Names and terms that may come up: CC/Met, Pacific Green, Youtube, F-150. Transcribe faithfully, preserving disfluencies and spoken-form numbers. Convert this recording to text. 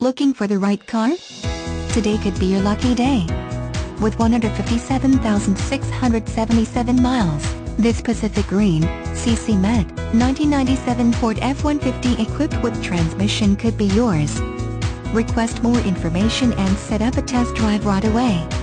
Looking for the right car? Today could be your lucky day. With one hundred fifty-seven thousand six hundred seventy-seven miles, this Pacific Green, C C Met, nineteen ninety-seven Ford F one fifty equipped with transmission could be yours. Request more information and set up a test drive right away.